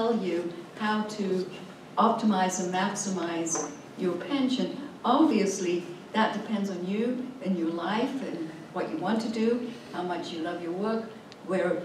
tell you how to optimize and maximize your pension. Obviously, that depends on you and your life and what you want to do, how much you love your work, where,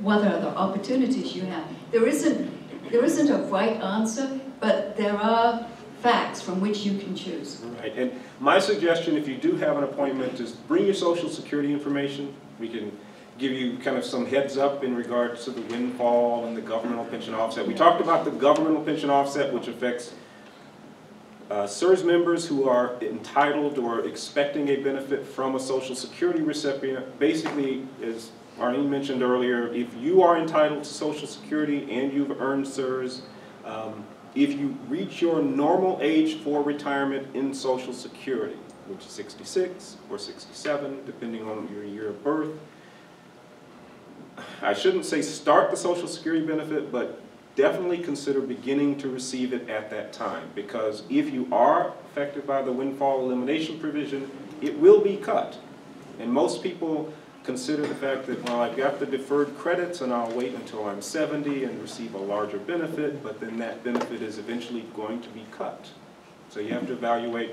what other opportunities you have. There isn't a right answer, but there are facts from which you can choose. Right, and my suggestion, if you do have an appointment, is bring your Social Security information. We can give you kind of some heads up in regards to the windfall and the governmental pension offset. We talked about the governmental pension offset, which affects SERS members who are entitled or expecting a benefit from a Social Security recipient. Basically, as Arlene mentioned earlier, if you are entitled to Social Security and you've earned SERS, if you reach your normal age for retirement in Social Security, which is 66 or 67, depending on your year of birth, I shouldn't say start the Social Security benefit, but definitely consider beginning to receive it at that time, because if you are affected by the windfall elimination provision, it will be cut. And most people consider the fact that, well, I've got the deferred credits and I'll wait until I'm 70 and receive a larger benefit, but then that benefit is eventually going to be cut. So you have to evaluate,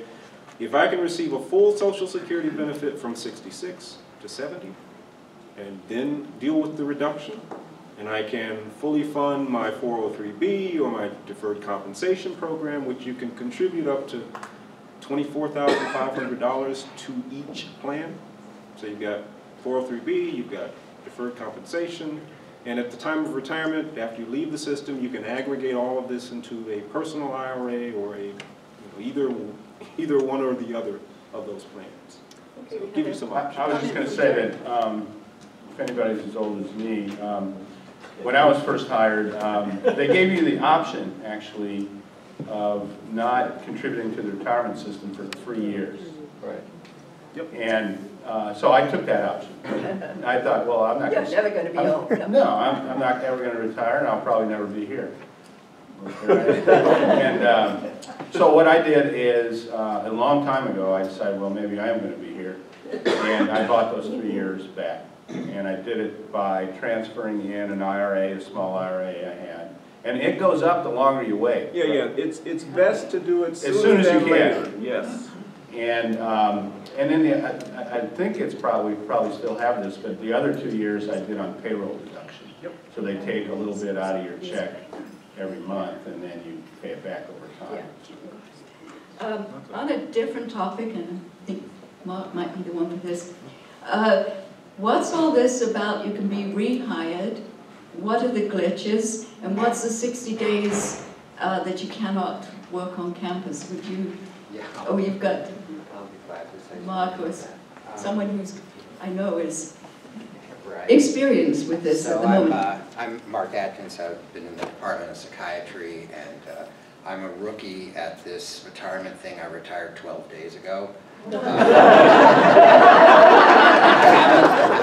if I can receive a full Social Security benefit from 66 to 70, and then deal with the reduction, and I can fully fund my 403B or my deferred compensation program, which you can contribute up to $24,500 to each plan. So you've got 403B, you've got deferred compensation, and at the time of retirement, after you leave the system, you can aggregate all of this into a personal IRA or a, you know, either one or the other of those plans. Okay, so give you some options. I was just going to say that if anybody's as old as me, when I was first hired, they gave you the option, actually, of not contributing to the retirement system for 3 years. Right. Yep. And so I took that option. And I thought, well, I'm not going to... You're never going to be old. No, I'm not ever going to retire, and I'll probably never be here. And so what I did is, a long time ago, I decided, well, maybe I am going to be here. And I bought those 3 years back. And I did it by transferring in an IRA, a small IRA I had. And it goes up the longer you wait. Yeah, yeah. It's best to do it as soon as you can. Yes. And then I think it's probably still have this, but the other 2 years I did on payroll deduction. Yep. So they take a little bit out of your check every month, and then you pay it back over time. Yeah. On a different topic, and I think Mark might be the one for this. What's all this about? You can be rehired. What are the glitches? And what's the 60 days that you cannot work on campus? Would you? Yeah. Oh, you've got Marcus, someone who's I know is right. Experienced with this so at the moment. I'm Mark Atkins. I've been in the Department of Psychiatry, and I'm a rookie at this retirement thing. I retired 12 days ago. I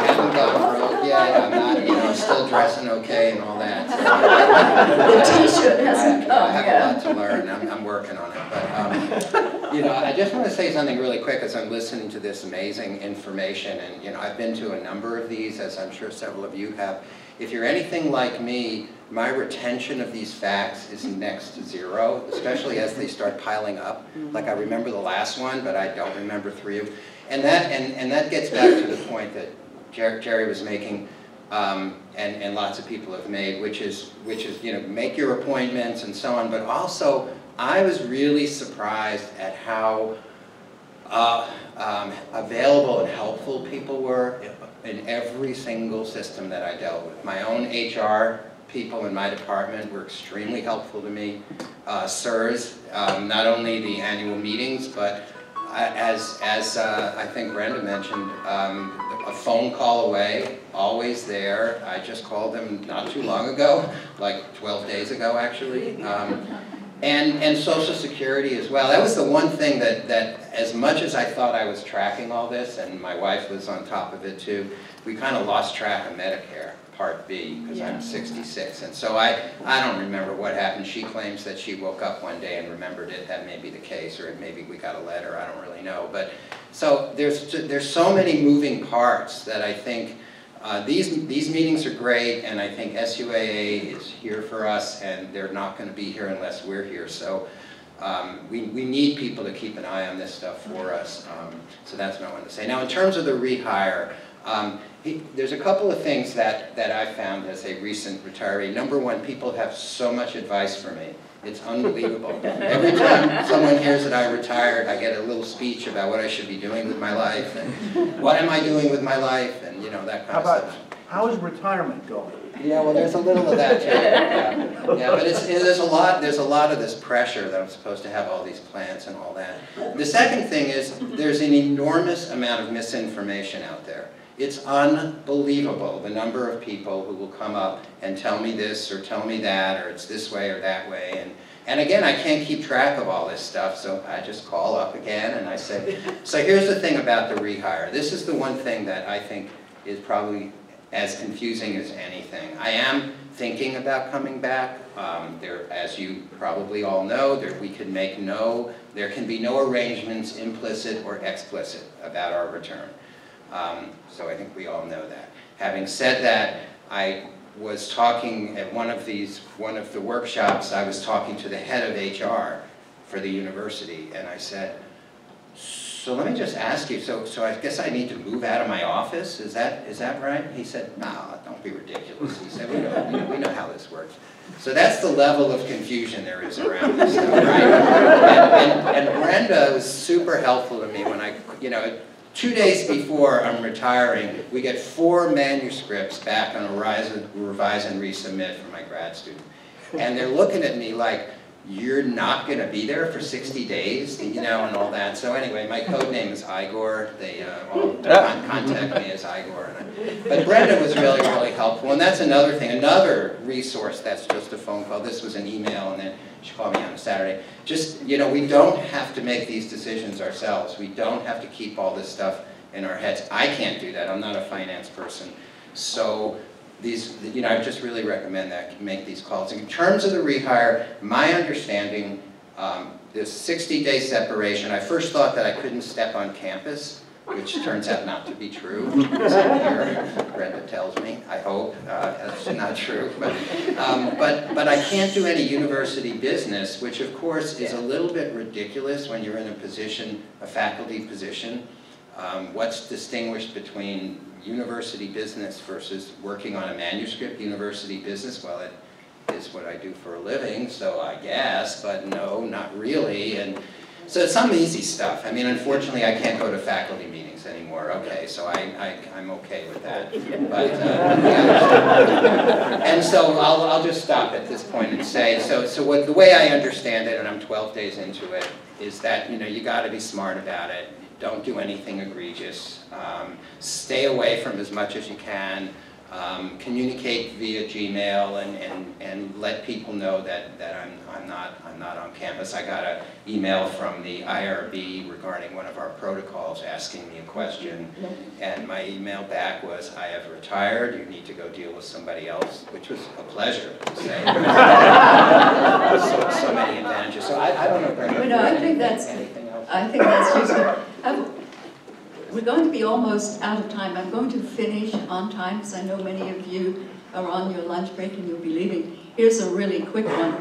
haven't gone broke yet. I'm not, you know, still dressing okay and all that. So, the T-shirt hasn't come. I have a lot to learn. I'm working on it. But you know, I just want to say something really quick as I'm listening to this amazing information. And you know, I've been to a number of these, as I'm sure several of you have. If you're anything like me, my retention of these facts is next to zero, especially as they start piling up. Like I remember the last one, but I don't remember three of them. And that gets back to the point that Jerry was making, and lots of people have made, which is you know, make your appointments and so on. But also, I was really surprised at how available and helpful people were in every single system that I dealt with. My own HR people in my department were extremely helpful to me. SERS, not only the annual meetings, but as I think Brenda mentioned, a phone call away, always there. I just called them not too long ago, like 12 days ago actually. And Social Security as well. That was the one thing that as much as I thought I was tracking all this, and my wife was on top of it too, we kind of lost track of Medicare Part B, because I'm 66. And so I don't remember what happened. She claims that she woke up one day and remembered it. That may be the case, or maybe we got a letter. I don't really know. But so there's so many moving parts that I think These meetings are great, and I think SUAA is here for us, and they're not going to be here unless we're here. So we need people to keep an eye on this stuff for us. So that's what I wanted to say. Now, in terms of the rehire, there's a couple of things that I found as a recent retiree. Number one, people have so much advice for me. It's unbelievable. Every time someone hears that I retired, I get a little speech about what I should be doing with my life, and what am I doing with my life, and you know, that kind of stuff. How is retirement going? Yeah, well, there's a little of that too. Yeah, yeah, but there's a lot of this pressure that I'm supposed to have all these plans and all that. The second thing is there's an enormous amount of misinformation out there. It's unbelievable the number of people who will come up and tell me this or tell me that, or it's this way or that way. And again, I can't keep track of all this stuff, so I just call up again and I say, so here's the thing about the rehire. This is the one thing that I think is probably as confusing as anything. I am thinking about coming back. There, as you probably all know, there can be no arrangements, implicit or explicit, about our return. So I think we all know that. Having said that, I was talking at one of the workshops, I was talking to the head of HR for the university, and I said, so let me just ask you, so I guess I need to move out of my office, is that right? He said, no, don't be ridiculous. He said, we know how this works. So that's the level of confusion there is around this stuff, right? And Brenda was super helpful to me when I, 2 days before I'm retiring, we get 4 manuscripts back on a revise and resubmit from my grad student. And they're looking at me like, you're not going to be there for 60 days, and all that. So anyway, my code name is Igor. They all contact me as Igor. But Brenda was really, really helpful. And that's another thing, another resource that's just a phone call. This was an email, and then she called me on a Saturday. Just, we don't have to make these decisions ourselves. We don't have to keep all this stuff in our heads. I can't do that. I'm not a finance person. So these, I just really recommend that, make these calls. In terms of the rehire, my understanding, this 60-day separation, I first thought that I couldn't step on campus, which turns out not to be true. Brenda tells me, I hope, that's not true. But I can't do any university business, which of course is a little bit ridiculous when you're in a faculty position. What's distinguished between university business versus working on a manuscript? University business, well, it is what I do for a living, so I guess, but no, not really. And so it's some easy stuff. I mean, unfortunately, I can't go to faculty meetings anymore. Okay, so I'm okay with that. But, yeah. And so I'll just stop at this point and say, so the way I understand it, and I'm 12 days into it, is that you got to be smart about it. Don't do anything egregious. Stay away from as much as you can. Communicate via Gmail and let people know that I'm not on campus. I got an email from the IRB regarding one of our protocols asking me a question, and my email back was, I have retired, you need to go deal with somebody else, which was a pleasure to say. so many advantages. So I don't know very much. No, I think that's anything else. I think that's useful. We're going to be almost out of time. I'm going to finish on time because I know many of you are on your lunch break and you'll be leaving. Here's a really quick one.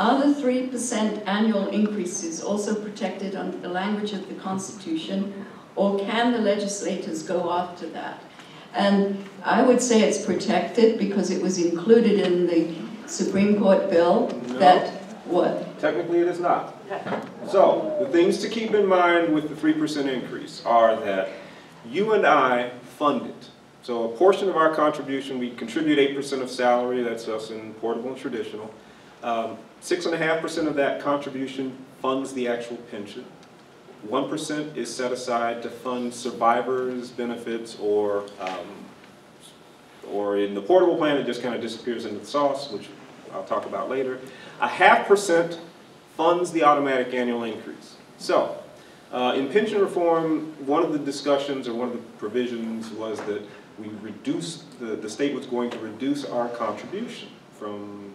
Are the 3% annual increases also protected under the language of the Constitution, or can the legislators go after that? And I would say it's protected because it was included in the Supreme Court bill. No. That what? Technically it is not. So, the things to keep in mind with the 3% increase are that you and I fund it. So a portion of our contribution, we contribute 8% of salary, that's us in portable and traditional. 6.5% of that contribution funds the actual pension. 1% is set aside to fund survivors' benefits, or in the portable plan, it just kind of disappears into the sauce, which I'll talk about later. 0.5% funds the automatic annual increase. So, in pension reform, one of the discussions or one of the provisions was that we reduced, the state was going to reduce our contribution from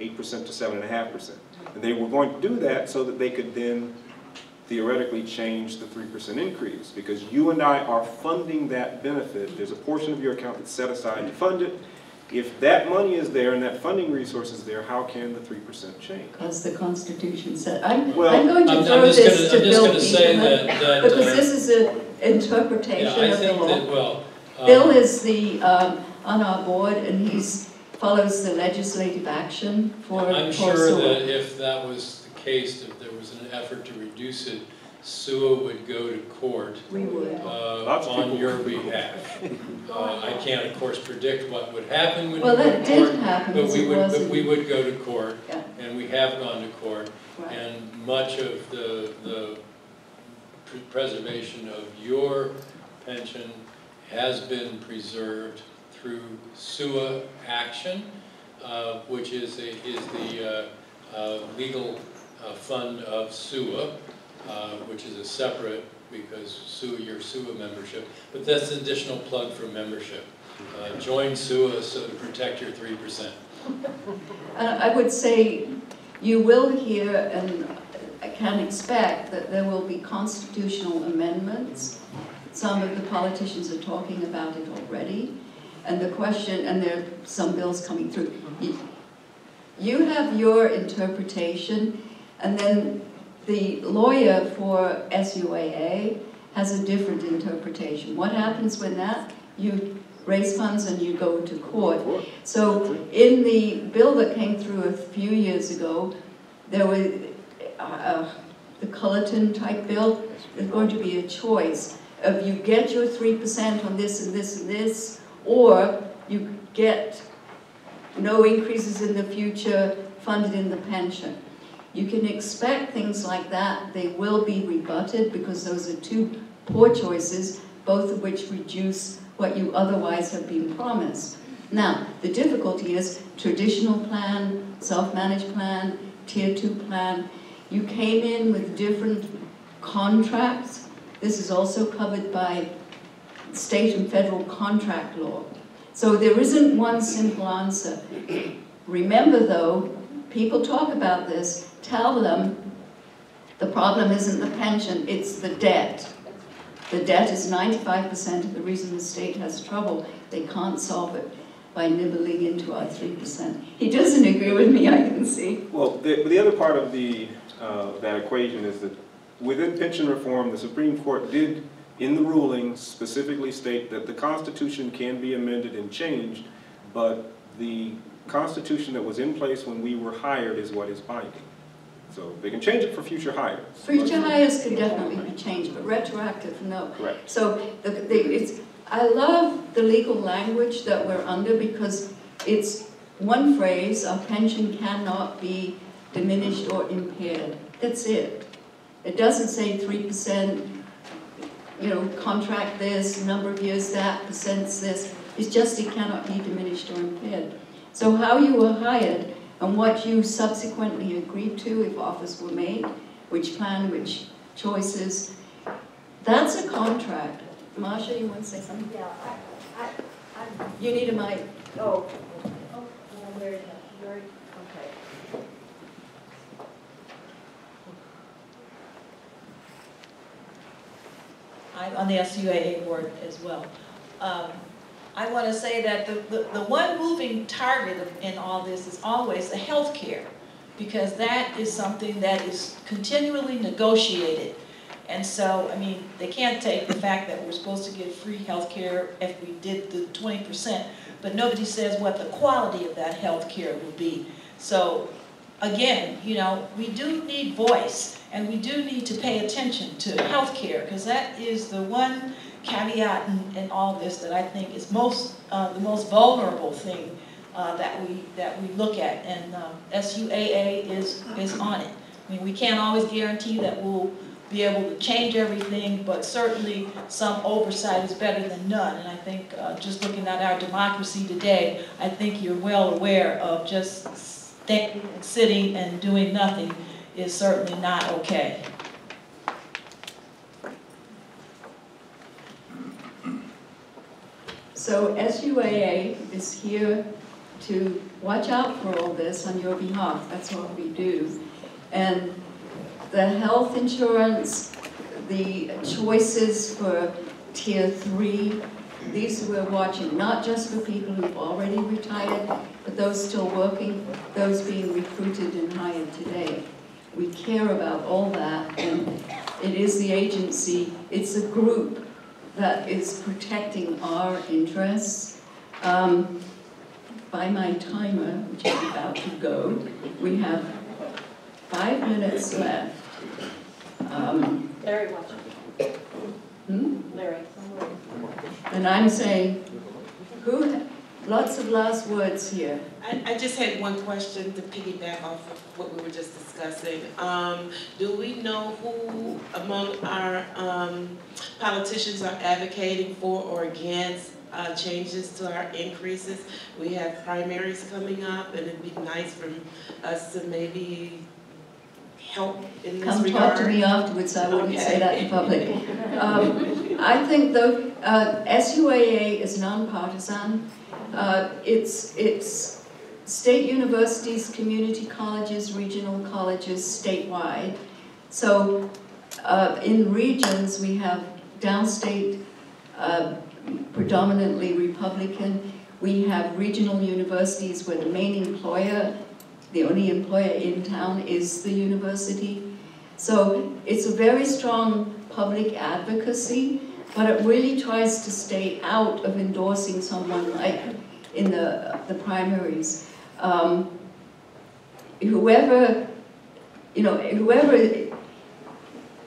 8% to 7.5%. And they were going to do that so that they could then theoretically change the 3% increase, because you and I are funding that benefit. There's a portion of your account that's set aside to fund it. If that money is there and that funding resource is there, how can the 3% change? Because the Constitution said. I'm going to throw this to Bill Begerman, because this is an interpretation of the law. Bill is on our board, and he follows the legislative action for. I'm sure that if that was the case, if there was an effort to reduce it, SUAA would go to court on your behalf. I can't, of course, predict what would happen when you go to court, but we would go to court, and we have gone to court, and much of the preservation of your pension has been preserved through SUAA action, which is the legal fund of SUAA. Which is a separate, because your SUAA membership, but that's an additional plug for membership. Join SUAA so to protect your 3%. I would say you will hear, and I can expect, that there will be constitutional amendments. Some of the politicians are talking about it already, and the question, and there are some bills coming through. You have your interpretation, and then the lawyer for SUAA has a different interpretation. What happens when that? You raise funds and you go to court. So in the bill that came through a few years ago, there was the Culleton type bill. There's going to be a choice of you get your 3% on this and this and this, or you get no increases in the future funded in the pension. You can expect things like that. They will be rebutted, because those are two poor choices, both of which reduce what you otherwise have been promised. Now, the difficulty is traditional plan, self-managed plan, tier 2 plan. You came in with different contracts. This is also covered by state and federal contract law. So there isn't one simple answer. Remember, though, people talk about this. Tell them the problem isn't the pension, it's the debt. The debt is 95% of the reason the state has trouble. They can't solve it by nibbling into our 3%. He doesn't agree with me, I can see. Well, the other part of that equation is that within pension reform, the Supreme Court did, in the ruling, specifically state that the Constitution can be amended and changed, but the Constitution that was in place when we were hired is what is binding. So they can change it for future hires. Future hires could definitely be changed, but retroactive, no. Correct. So I love the legal language that we're under, because it's one phrase: our pension cannot be diminished or impaired. That's it. It doesn't say 3%, contract this, number of years that, percents this. It's just it cannot be diminished or impaired. So how you were hired and what you subsequently agreed to, if offers were made, which plan, which choices, that's a contract. Marsha, you want to say something? Yeah, you need a mic. Oh, very, very, okay. I'm on the SUAA board as well. I want to say that the one moving target in all this is always the health care, because that is something that is continually negotiated. And so, I mean, they can't take the fact that we're supposed to get free health care if we did the 20%, but nobody says what the quality of that health care will be. So, again, we do need voice, and we do need to pay attention to health care, because that is the one caveat in all this that I think is the most vulnerable thing that we look at, and SUAA is on it. I mean, we can't always guarantee that we'll be able to change everything, but certainly some oversight is better than none. And I think just looking at our democracy today, I think you're well aware of just sitting and doing nothing is certainly not okay. So SUAA is here to watch out for all this on your behalf. That's what we do. And the health insurance, the choices for Tier 3, these we're watching, not just for people who've already retired, but those still working, those being recruited and hired today. We care about all that, and it is the agency, it's a group that is protecting our interests. By my timer, which is about to go, we have 5 minutes left. Larry, watch it. Larry. And I'm saying, lots of last words here. I just had one question to piggyback off of what we were just discussing. Do we know who among our politicians are advocating for or against changes to our increases? We have primaries coming up, and it'd be nice for us to maybe help in this regard. Come talk to me afterwards. I wouldn't say that in public. I think, though, SUAA is nonpartisan. It's state universities, community colleges, regional colleges, statewide. So in regions, we have downstate, predominantly Republican. We have regional universities where the main employer, the only employer in town, is the university. So it's a very strong public advocacy, but it really tries to stay out of endorsing someone like in the primaries.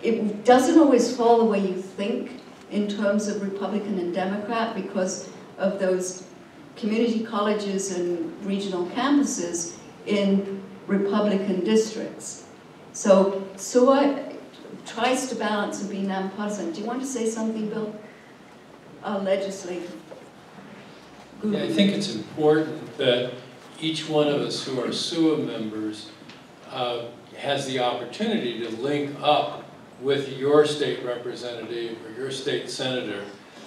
It doesn't always fall the way you think in terms of Republican and Democrat because of those community colleges and regional campuses in Republican districts. So SUAA tries to balance and be nonpartisan. Do you want to say something, Bill? Our legislator. Yeah, I think it's important that each one of us who are SUAA members has the opportunity to link up with your state representative or your state senator.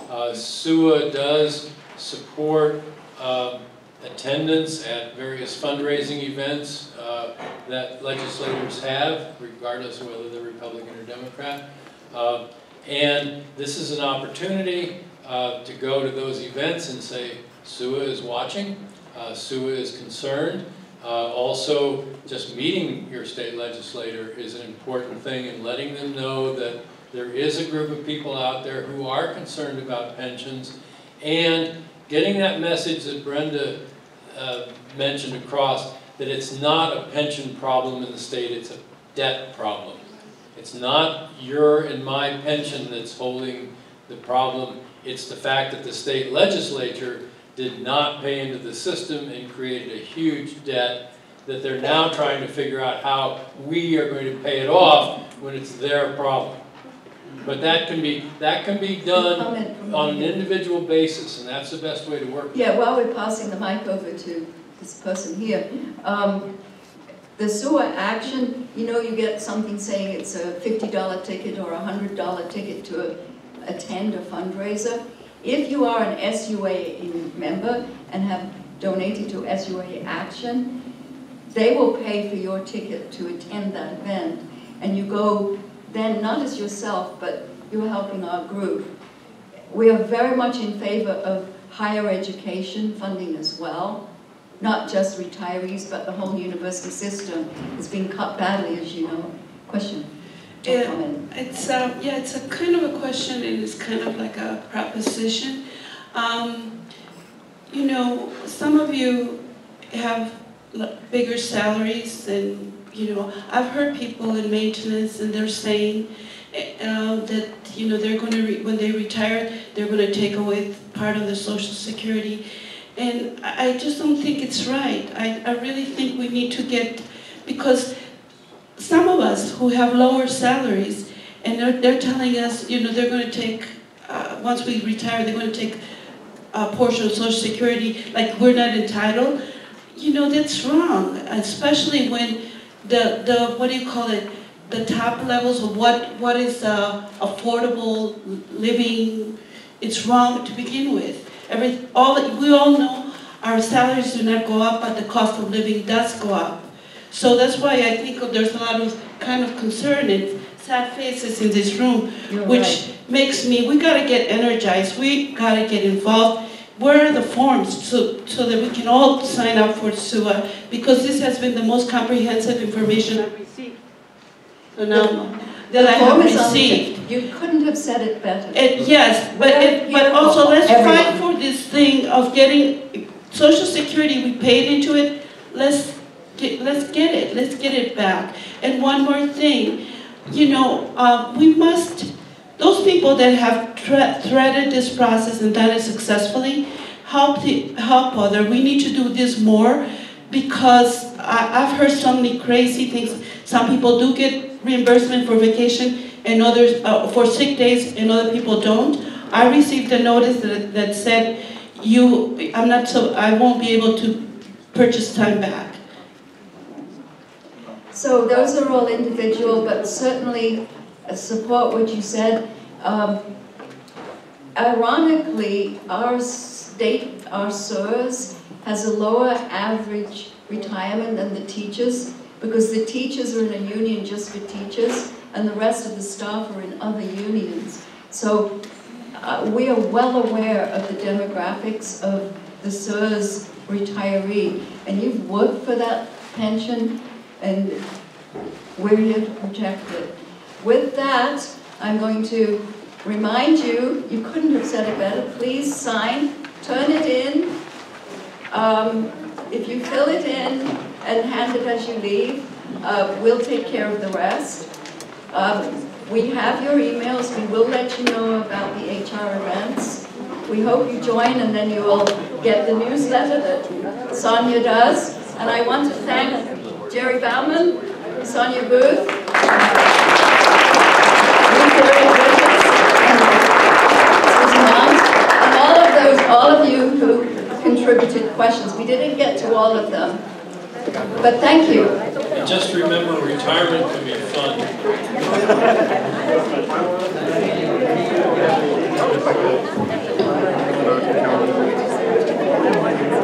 SUAA does support attendance at various fundraising events that legislators have, regardless of whether they're Republican or Democrat. And this is an opportunity to go to those events and say, SUAA is watching, SUAA is concerned. Also, just meeting your state legislator is an important thing, and letting them know that there is a group of people out there who are concerned about pensions, and getting that message that Brenda mentioned across, that it's not a pension problem in the state, it's a debt problem. It's not your and my pension that's holding the problem, it's the fact that the state legislature did not pay into the system and created a huge debt that they're now trying to figure out how we are going to pay it off when it's their problem. But that can be done on an individual basis, and that's the best way to work. Yeah, while we're passing the mic over to this person here, the SUAA action, you know, you get something saying it's a $50 ticket or a $100 ticket to attend a fundraiser. If you are an SUAA member and have donated to SUAA Action, they will pay for your ticket to attend that event. And you go then, not as yourself, but you're helping our group. We are very much in favor of higher education funding as well. Not just retirees, but the whole university system has been cut badly, as you know. Question? It's a kind of a question, and it's kind of like a proposition. You know, some of you have bigger salaries, and you know, I've heard people in maintenance, and they're saying that you know they're going to when they retire, they're going to take away part of the Social Security, and I just don't think it's right. I really think we need to get, because some of us who have lower salaries, and they're telling us, you know, they're going to take, once we retire, they're going to take a portion of Social Security, like we're not entitled. You know, that's wrong, especially when the what do you call it, the top levels of what is affordable living, it's wrong to begin with. We all know our salaries do not go up, but the cost of living does go up. So that's why I think there's a lot of kind of concern and sad faces in this room, which makes me, we gotta get energized, we gotta get involved. Where are the forms so that we can all sign up for SUAA? Because this has been the most comprehensive information I've received. So now, that I have received. You couldn't have said it better. Yes, but also let's fight for this thing of getting Social Security. We paid into it. Let's get it. Let's get it back. And one more thing, you know, we must. Those people that have threaded this process and done it successfully, help others. We need to do this more because I've heard so many crazy things. Some people do get reimbursement for vacation and others for sick days, and other people don't. I received a notice that said, I won't be able to purchase time back. So those are all individual, but certainly support what you said. Ironically, our state, our SERS, has a lower average retirement than the teachers because the teachers are in a union just for teachers and the rest of the staff are in other unions. So we are well aware of the demographics of the SERS retiree, and you've worked for that pension and we're here to protect it. With that, I'm going to remind you, you couldn't have said it better, please sign, turn it in. If you fill it in and hand it as you leave, we'll take care of the rest. We have your emails, we will let you know about the HR events. We hope you join and then you will get the newsletter that Sonia does. And I want to thank Jerry Bauman, Sonia Booth, all of you who contributed questions. We didn't get to all of them, but thank you. And just remember, retirement can be fun.